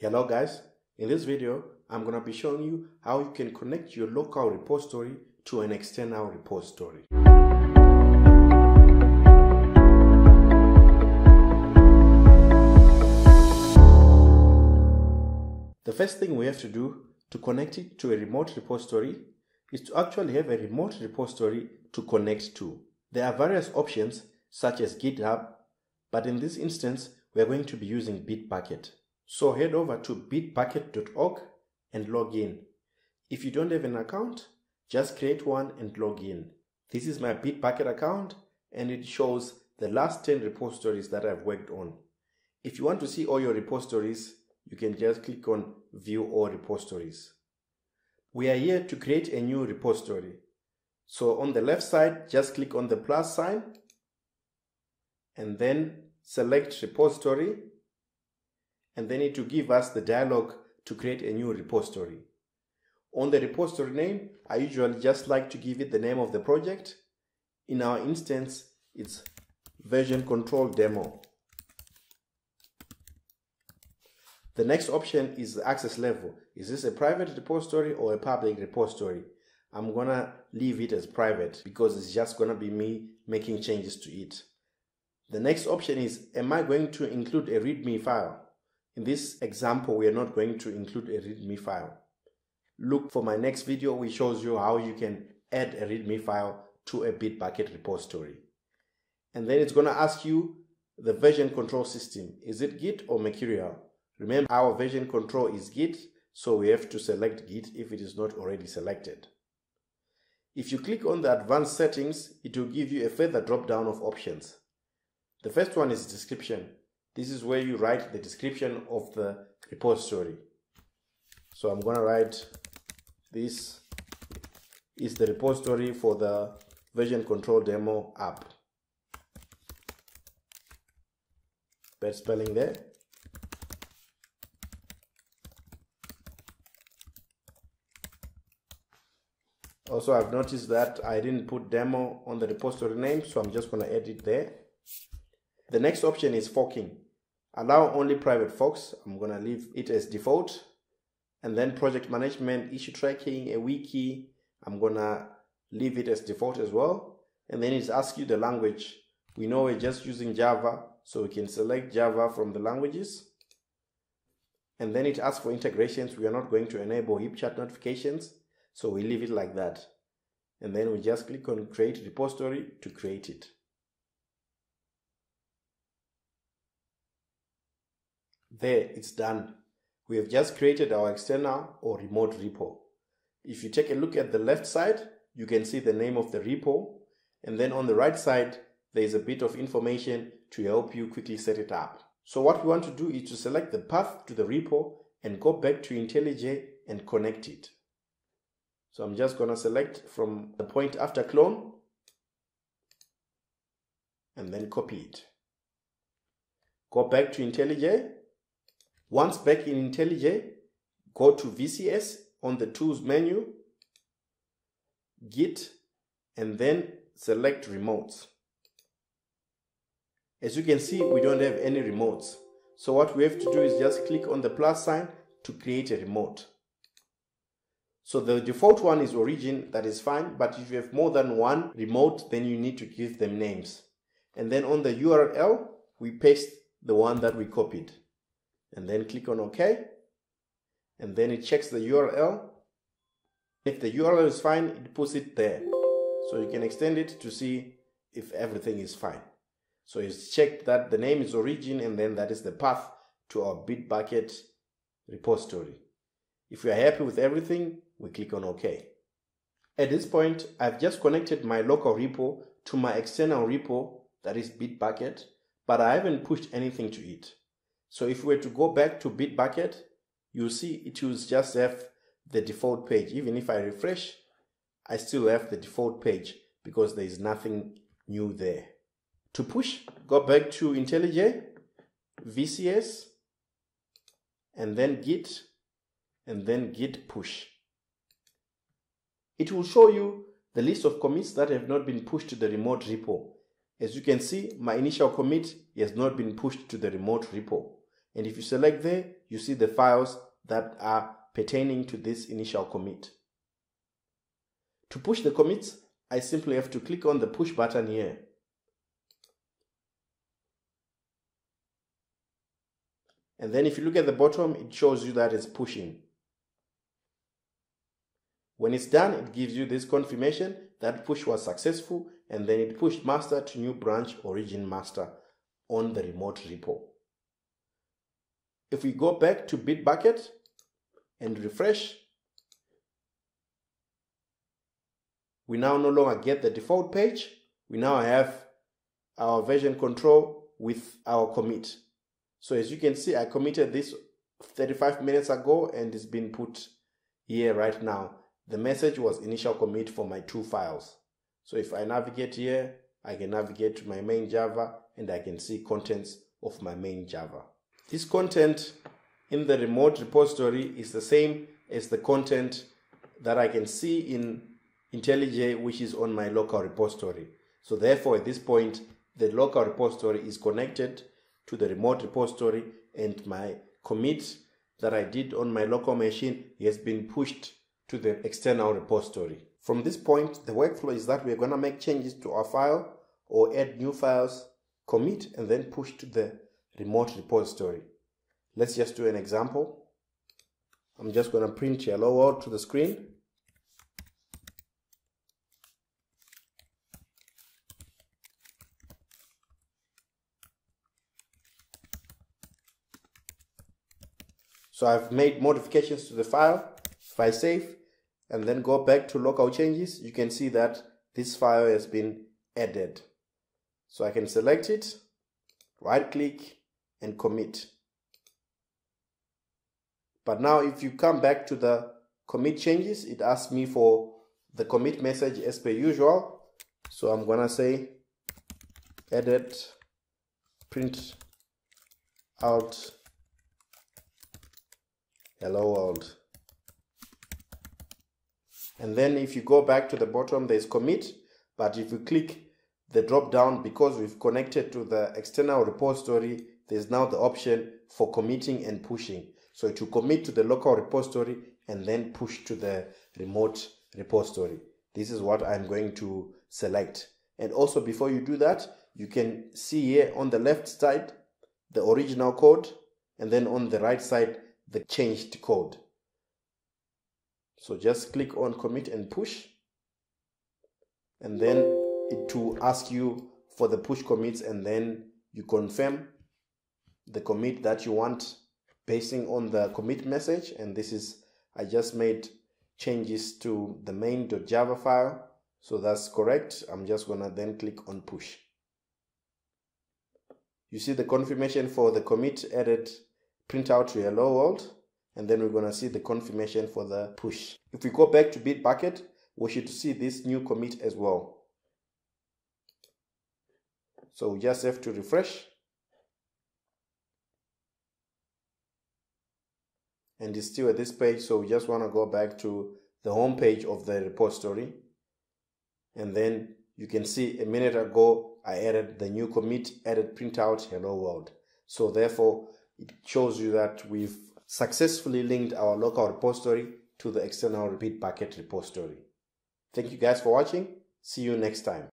Hello guys, in this video I'm going to be showing you how you can connect your local repository to an external repository. The first thing we have to do to connect it to a remote repository is to actually have a remote repository to connect to. There are various options such as GitHub, but in this instance we are going to be using Bitbucket. So head over to bitbucket.org and log in. If you don't have an account, just create one and log in. This is my Bitbucket account and it shows the last 10 repositories that I've worked on. If you want to see all your repositories, you can just click on View All Repositories. We are here to create a new repository. So on the left side, just click on the plus sign and then select Repository. And then it will give us the dialog to create a new repository. On the repository name, I usually just like to give it the name of the project. In our instance, it's version control demo. The next option is the access level. Is this a private repository or a public repository? I'm gonna leave it as private because it's just gonna be me making changes to it. The next option is, am I going to include a README file? In this example, we are not going to include a README file. Look for my next video which shows you how you can add a README file to a Bitbucket repository. And then it's going to ask you the version control system. Is it Git or Mercurial? Remember, our version control is Git, so we have to select Git if it is not already selected. If you click on the advanced settings, it will give you a further drop-down of options. The first one is description. This is where you write the description of the repository. So I'm going to write, this is the repository for the version control demo app. Bad spelling there. Also, I've noticed that I didn't put demo on the repository name, so I'm just going to add it there. The next option is forking. Allow only private forks. I'm going to leave it as default. And then project management, issue tracking, a wiki. I'm going to leave it as default as well. And then it's asks you the language. We know we're just using Java, so we can select Java from the languages. And then it asks for integrations. We are not going to enable HipChat notifications, so we leave it like that. And then we just click on create repository to create it. There, it's done. We have just created our external or remote repo. If you take a look at the left side, you can see the name of the repo. And then on the right side, there is a bit of information to help you quickly set it up. So what we want to do is to select the path to the repo and go back to IntelliJ and connect it. So I'm just going to select from the point after clone and then copy it. Go back to IntelliJ. Once back in IntelliJ, go to VCS on the Tools menu, Git, and then select Remotes. As you can see, we don't have any remotes. So what we have to do is just click on the plus sign to create a remote. So the default one is Origin, that is fine, but if you have more than one remote, then you need to give them names. And then on the URL, we paste the one that we copied. And then click on OK, and then it checks the URL. If the URL is fine, it puts it there. So you can extend it to see if everything is fine. So it's checked that the name is Origin, and then that is the path to our Bitbucket repository. If we are happy with everything, we click on OK. At this point, I've just connected my local repo to my external repo, that is Bitbucket, but I haven't pushed anything to it. So if we were to go back to Bitbucket, you'll see it will just have the default page. Even if I refresh, I still have the default page because there is nothing new there. To push, go back to IntelliJ, VCS, and then Git push. It will show you the list of commits that have not been pushed to the remote repo. As you can see, my initial commit has not been pushed to the remote repo. And if you select there, you see the files that are pertaining to this initial commit. To push the commits, I simply have to click on the push button here. And then if you look at the bottom, it shows you that it's pushing. When it's done, it gives you this confirmation that push was successful, and then it pushed master to new branch origin master on the remote repo. If we go back to Bitbucket and refresh, we now no longer get the default page. We now have our version control with our commit. So as you can see, I committed this 35 minutes ago and it's been put here right now. The message was initial commit for my two files. So if I navigate here, I can navigate to my main Java and I can see contents of my main Java. This content in the remote repository is the same as the content that I can see in IntelliJ, which is on my local repository. So therefore, at this point, the local repository is connected to the remote repository, and my commit that I did on my local machine has been pushed to the external repository. From this point, the workflow is that we're going to make changes to our file or add new files, commit, and then push to the remote repository. Let's just do an example. I'm just going to print hello out to the screen. So I've made modifications to the file. If I save and then go back to local changes, you can see that this file has been added. So I can select it, right click and commit. But now if you come back to the commit changes, it asks me for the commit message as per usual. So I'm gonna say edit, print out hello world. And then if you go back to the bottom, there's commit, but if you click the drop down, because we've connected to the external repository, there's now the option for committing and pushing. So to commit to the local repository and then push to the remote repository. This is what I'm going to select. And also before you do that, you can see here on the left side, the original code, and then on the right side, the changed code. So just click on commit and push, and then it will ask you for the push commits, and then you confirm the commit that you want basing on the commit message. And this is, I just made changes to the main.java file, so that's correct. I'm just gonna then click on push. You see the confirmation for the commit, edit, print out to hello world, and then we're going to see the confirmation for the push. If we go back to Bitbucket, we should see this new commit as well. So we just have to refresh. And it's still at this page, so we just want to go back to the home page of the repository. And then you can see a minute ago, I added the new commit, added printout, hello world. So therefore, it shows you that we've successfully linked our local repository to the external Bitbucket repository. Thank you guys for watching. See you next time.